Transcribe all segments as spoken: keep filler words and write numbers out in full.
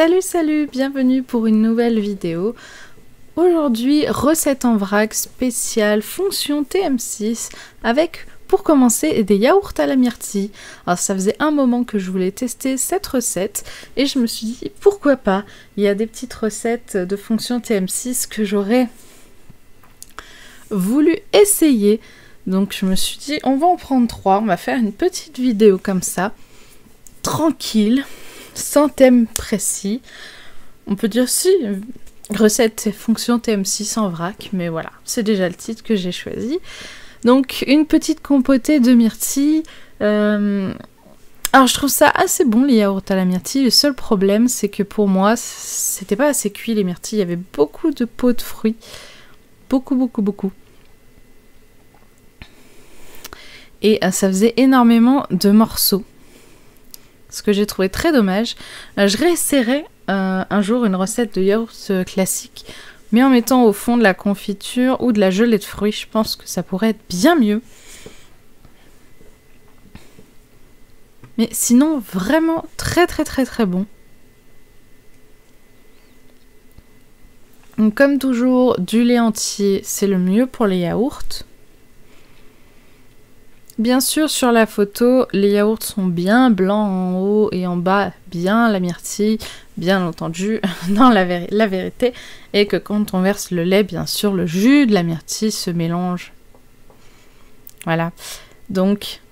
Salut salut, bienvenue pour une nouvelle vidéo. Aujourd'hui, recette en vrac spéciale fonction T M six avec, pour commencer, des yaourts à la myrtille. Alors ça faisait un moment que je voulais tester cette recette et je me suis dit pourquoi pas. Il y a des petites recettes de fonction T M six que j'aurais voulu essayer. Donc je me suis dit on va en prendre trois, on va faire une petite vidéo comme ça, tranquille, sans thème précis. On peut dire si, recette et fonction T M six en vrac, mais voilà, c'est déjà le titre que j'ai choisi. Donc une petite compotée de myrtille. Euh... Alors je trouve ça assez bon les yaourts à la myrtille, le seul problème c'est que pour moi c'était pas assez cuit les myrtilles, il y avait beaucoup de peaux de fruits, beaucoup beaucoup beaucoup. Et ça faisait énormément de morceaux, ce que j'ai trouvé très dommage. Je réessayerai euh, un jour une recette de yaourt classique, mais en mettant au fond de la confiture ou de la gelée de fruits, je pense que ça pourrait être bien mieux. Mais sinon, vraiment très très très très bon. Donc, comme toujours, du lait entier, c'est le mieux pour les yaourts. Bien sûr, sur la photo, les yaourts sont bien blancs en haut et en bas, bien la myrtille, bien entendu, dans la, vé la vérité, et que quand on verse le lait, bien sûr, le jus de la myrtille se mélange. Voilà, donc...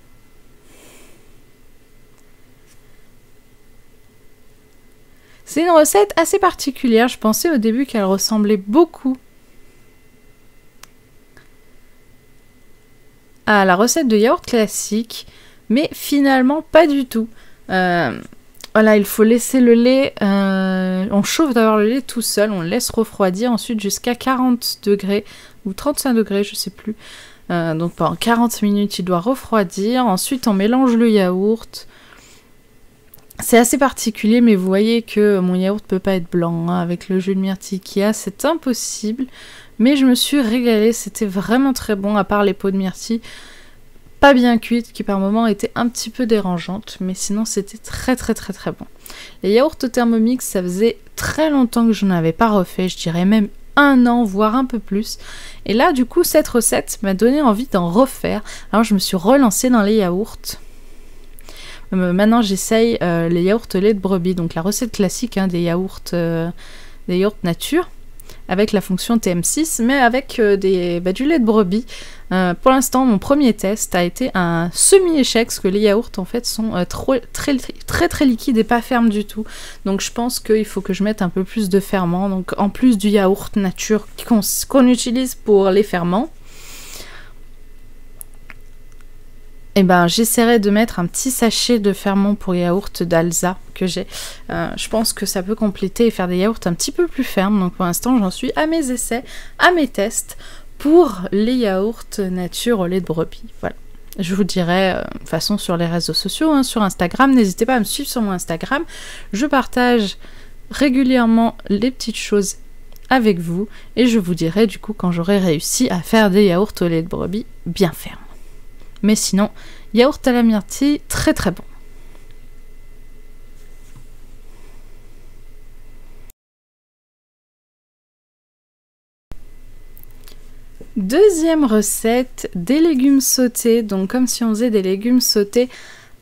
c'est une recette assez particulière, je pensais au début qu'elle ressemblait beaucoup à la recette de yaourt classique, mais finalement pas du tout. Euh, voilà, il faut laisser le lait, euh, on chauffe d'abord le lait tout seul, on le laisse refroidir ensuite jusqu'à quarante degrés ou trente-cinq degrés, je sais plus. Euh, donc pendant quarante minutes il doit refroidir, ensuite on mélange le yaourt. C'est assez particulier, mais vous voyez que mon yaourt peut pas être blanc, hein, avec le jus de myrtille qu'il y a, c'est impossible. Mais je me suis régalée, c'était vraiment très bon, à part les peaux de myrtille pas bien cuites, qui par moments étaient un petit peu dérangeantes, mais sinon c'était très très très très bon. Les yaourts au Thermomix, ça faisait très longtemps que je n'en avais pas refait, je dirais même un an, voire un peu plus. Et là du coup cette recette m'a donné envie d'en refaire, alors je me suis relancée dans les yaourts. Maintenant j'essaye euh, les yaourts au lait de brebis, donc la recette classique hein, des, yaourts, euh, des yaourts nature, avec la fonction T M six, mais avec euh, des, bah, du lait de brebis. Euh, pour l'instant, mon premier test a été un semi-échec, parce que les yaourts, en fait, sont euh, trop, très, très, très, très liquides et pas fermes du tout. Donc, je pense qu'il faut que je mette un peu plus de ferment, donc en plus du yaourt nature qu'on qu'on utilise pour les ferments. Et ben, j'essaierai de mettre un petit sachet de ferment pour yaourt d'Alsa que j'ai. Euh, je pense que ça peut compléter et faire des yaourts un petit peu plus fermes. Donc pour l'instant, j'en suis à mes essais, à mes tests pour les yaourts nature au lait de brebis. Voilà. Je vous dirai euh, de toute façon sur les réseaux sociaux, hein, sur Instagram. N'hésitez pas à me suivre sur mon Instagram. Je partage régulièrement les petites choses avec vous et je vous dirai du coup quand j'aurai réussi à faire des yaourts au lait de brebis bien fermes. Mais sinon, yaourt à la myrtille, très très bon. Deuxième recette, des légumes sautés. Donc comme si on faisait des légumes sautés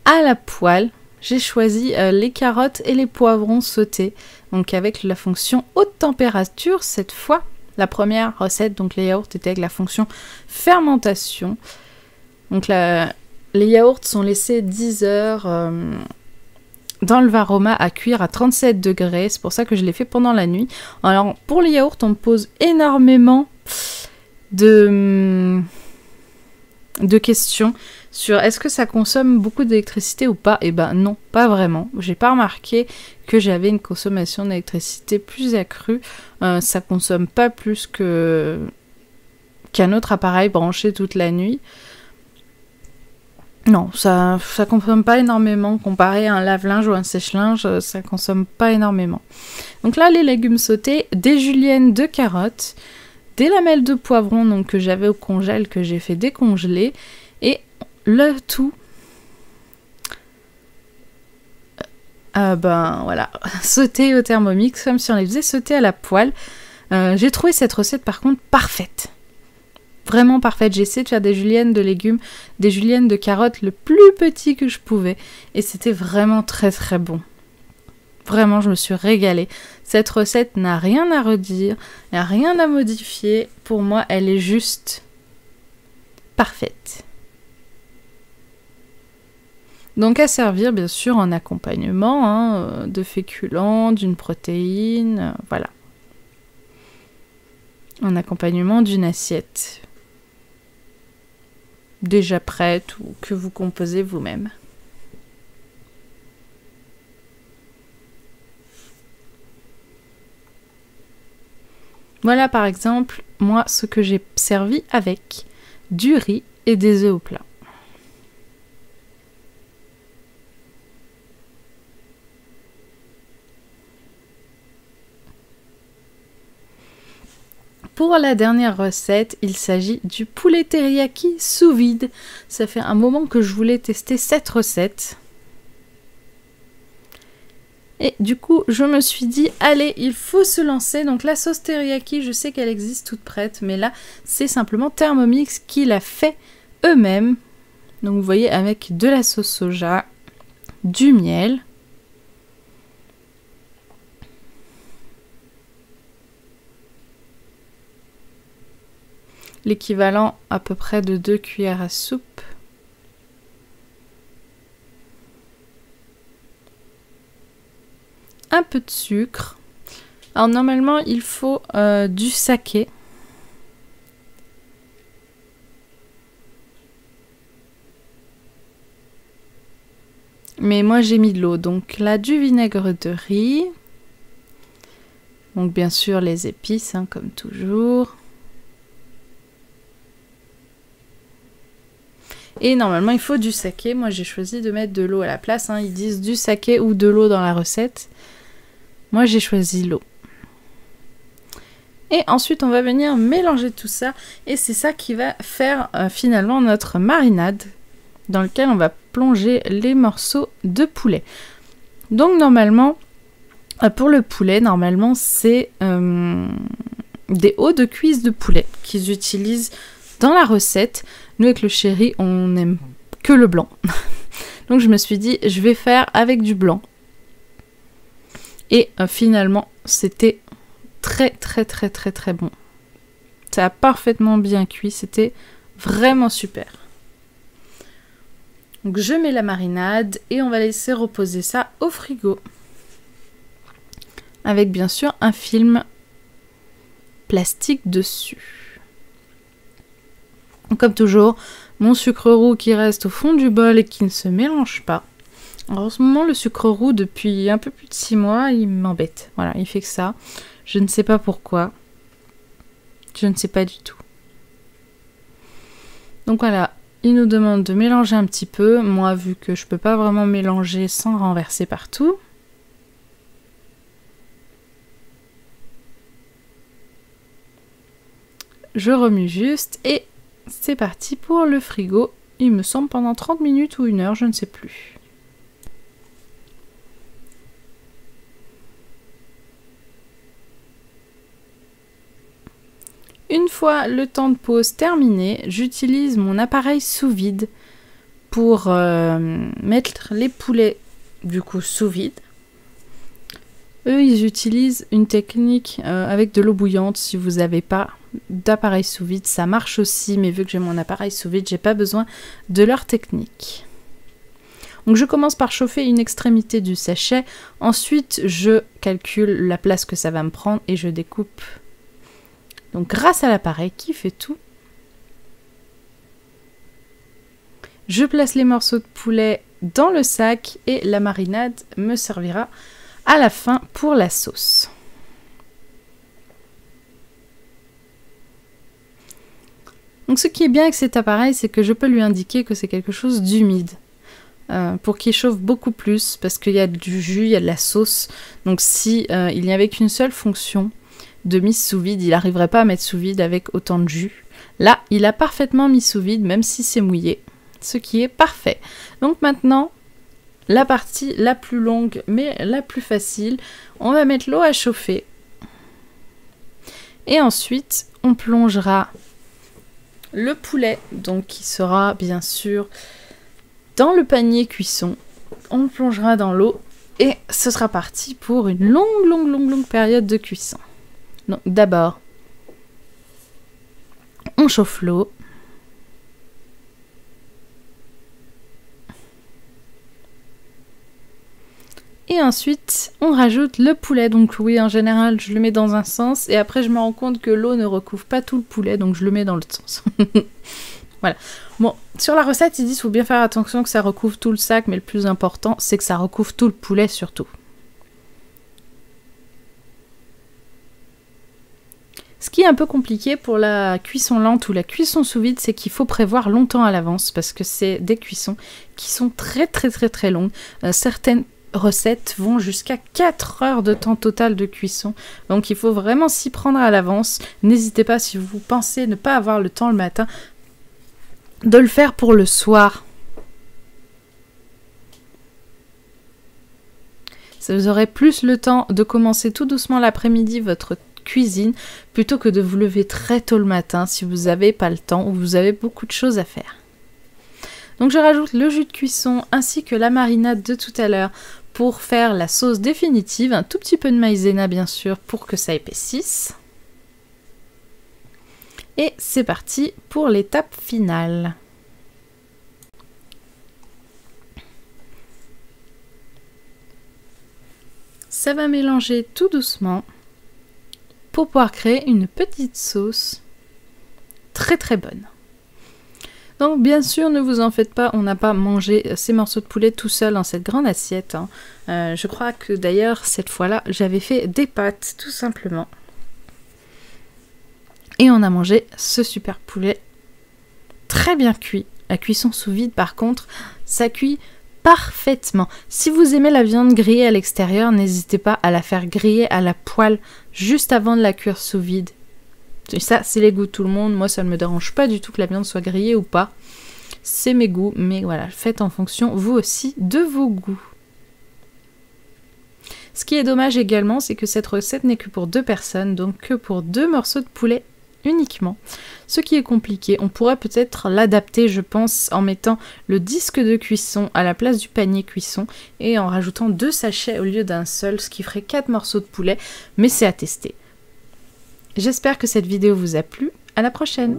à la poêle, j'ai choisi euh, les carottes et les poivrons sautés. Donc avec la fonction haute température cette fois. La première recette, donc les yaourts, était avec la fonction fermentation. Donc la, les yaourts sont laissés dix heures euh, dans le Varoma à cuire à trente-sept degrés. C'est pour ça que je l'ai fait pendant la nuit. Alors pour les yaourts, on pose énormément de, de questions sur est-ce que ça consomme beaucoup d'électricité ou pas. Et ben non, pas vraiment. J'ai pas remarqué que j'avais une consommation d'électricité plus accrue. Euh, ça consomme pas plus que qu'un autre appareil branché toute la nuit. Non, ça ça consomme pas énormément. Comparé à un lave-linge ou un sèche-linge, ça consomme pas énormément. Donc là, les légumes sautés, des juliennes de carottes, des lamelles de poivrons donc, que j'avais au congèle, que j'ai fait décongeler, et le tout euh, ben voilà, sauter au Thermomix comme si on les faisait sauter à la poêle. Euh, j'ai trouvé cette recette par contre parfaite. Vraiment parfaite. J'ai essayé de faire des juliennes de légumes, des juliennes de carottes le plus petit que je pouvais. Et c'était vraiment très très bon. Vraiment, je me suis régalée. Cette recette n'a rien à redire, n'a rien à modifier. Pour moi, elle est juste parfaite. Donc à servir, bien sûr, en accompagnement hein, de féculents, d'une protéine, euh, voilà. En accompagnement d'une assiette déjà prête ou que vous composez vous-même. Voilà par exemple, moi, ce que j'ai servi avec du riz et des œufs au plat. Pour la dernière recette, il s'agit du poulet teriyaki sous vide. Ça fait un moment que je voulais tester cette recette. Et du coup, je me suis dit, allez, il faut se lancer. Donc la sauce teriyaki, je sais qu'elle existe toute prête, mais là, c'est simplement Thermomix qui l'a fait eux-mêmes. Donc vous voyez, avec de la sauce soja, du miel. L'équivalent à peu près de deux cuillères à soupe. Un peu de sucre. Alors normalement il faut euh, du saké. Mais moi j'ai mis de l'eau, donc là du vinaigre de riz. Donc bien sûr les épices hein, comme toujours. Et normalement, il faut du saké. Moi, j'ai choisi de mettre de l'eau à la place. Hein. Ils disent du saké ou de l'eau dans la recette. Moi, j'ai choisi l'eau. Et ensuite, on va venir mélanger tout ça. Et c'est ça qui va faire euh, finalement notre marinade dans laquelle on va plonger les morceaux de poulet. Donc, normalement, euh, pour le poulet, normalement, c'est euh, des hauts de cuisse de poulet qu'ils utilisent dans la recette. Nous, avec le chéri, on n'aime que le blanc. Donc, je me suis dit, je vais faire avec du blanc. Et euh, finalement, c'était très, très, très, très, très bon. Ça a parfaitement bien cuit. C'était vraiment super. Donc, je mets la marinade et on va laisser reposer ça au frigo. Avec, bien sûr, un film plastique dessus. Comme toujours, mon sucre roux qui reste au fond du bol et qui ne se mélange pas. Alors en ce moment, le sucre roux, depuis un peu plus de six mois, il m'embête. Voilà, il fait que ça. Je ne sais pas pourquoi. Je ne sais pas du tout. Donc voilà, il nous demande de mélanger un petit peu. Moi, vu que je ne peux pas vraiment mélanger sans renverser partout. Je remue juste et... c'est parti pour le frigo, il me semble pendant trente minutes ou une heure, je ne sais plus. Une fois le temps de pause terminé, j'utilise mon appareil sous vide pour euh, mettre les poulets du coup sous vide. Eux, ils utilisent une technique euh, avec de l'eau bouillante. Si vous n'avez pas d'appareil sous vide, ça marche aussi. Mais vu que j'ai mon appareil sous vide, j'ai pas besoin de leur technique. Donc je commence par chauffer une extrémité du sachet. Ensuite, je calcule la place que ça va me prendre et je découpe. Donc grâce à l'appareil qui fait tout, je place les morceaux de poulet dans le sac et la marinade me servira à la fin pour la sauce. Donc ce qui est bien avec cet appareil, c'est que je peux lui indiquer que c'est quelque chose d'humide euh, pour qu'il chauffe beaucoup plus parce qu'il y a du jus, il y a de la sauce. Donc si euh, il n'y avait qu'une seule fonction de mise sous vide, il n'arriverait pas à mettre sous vide avec autant de jus. Là, il a parfaitement mis sous vide même si c'est mouillé, ce qui est parfait. Donc maintenant, la partie la plus longue mais la plus facile. On va mettre l'eau à chauffer et ensuite on plongera le poulet, donc qui sera bien sûr dans le panier cuisson. On le plongera dans l'eau et ce sera parti pour une longue longue longue longue période de cuisson. Donc d'abord on chauffe l'eau. Et ensuite, on rajoute le poulet. Donc oui, en général, je le mets dans un sens. Et après, je me rends compte que l'eau ne recouvre pas tout le poulet. Donc je le mets dans l'autre sens. Voilà. Bon, sur la recette, ils disent qu'il faut bien faire attention que ça recouvre tout le sac. Mais le plus important, c'est que ça recouvre tout le poulet surtout. Ce qui est un peu compliqué pour la cuisson lente ou la cuisson sous vide, c'est qu'il faut prévoir longtemps à l'avance. Parce que c'est des cuissons qui sont très très très très longues. Euh, certaines... recettes vont jusqu'à quatre heures de temps total de cuisson, donc il faut vraiment s'y prendre à l'avance. N'hésitez pas, si vous pensez ne pas avoir le temps le matin, de le faire pour le soir. Ça vous aurez plus le temps de commencer tout doucement l'après-midi votre cuisine plutôt que de vous lever très tôt le matin si vous n'avez pas le temps ou vous avez beaucoup de choses à faire. Donc je rajoute le jus de cuisson ainsi que la marinade de tout à l'heure pour faire la sauce définitive. Un tout petit peu de maïzena bien sûr pour que ça épaississe. Et c'est parti pour l'étape finale. Ça va mélanger tout doucement pour pouvoir créer une petite sauce très très bonne. Donc bien sûr, ne vous en faites pas, on n'a pas mangé ces morceaux de poulet tout seul dans cette grande assiette, hein. Euh, je crois que d'ailleurs, cette fois-là, j'avais fait des pâtes, tout simplement. Et on a mangé ce super poulet très bien cuit. La cuisson sous vide, par contre, ça cuit parfaitement. Si vous aimez la viande grillée à l'extérieur, n'hésitez pas à la faire griller à la poêle juste avant de la cuire sous vide. Et ça, c'est les goûts de tout le monde. Moi, ça ne me dérange pas du tout que la viande soit grillée ou pas. C'est mes goûts, mais voilà, faites en fonction, vous aussi, de vos goûts. Ce qui est dommage également, c'est que cette recette n'est que pour deux personnes, donc que pour deux morceaux de poulet uniquement. Ce qui est compliqué, on pourrait peut-être l'adapter, je pense, en mettant le disque de cuisson à la place du panier cuisson et en rajoutant deux sachets au lieu d'un seul, ce qui ferait quatre morceaux de poulet, mais c'est à tester. J'espère que cette vidéo vous a plu. À la prochaine!